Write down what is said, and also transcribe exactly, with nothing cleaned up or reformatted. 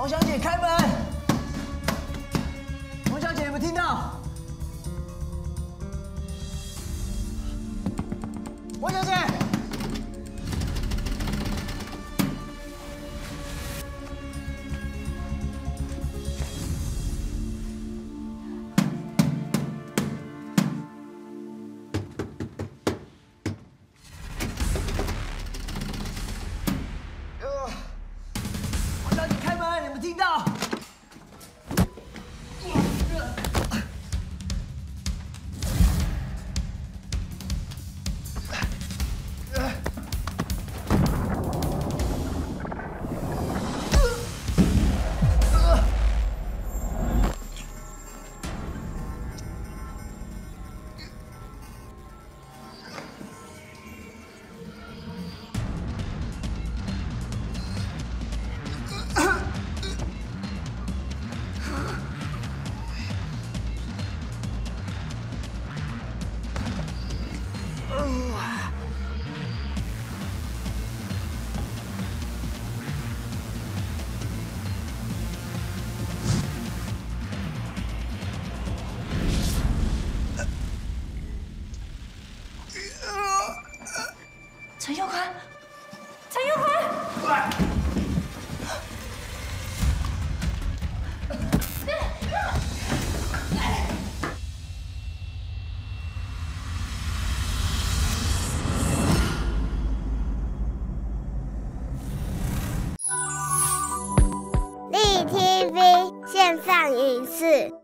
王小姐，开门！王小姐，有没有听到？王小姐，王小姐，开门！有没有听到？ 陈宥宽，陈宥宽，荔 T V 线上影视。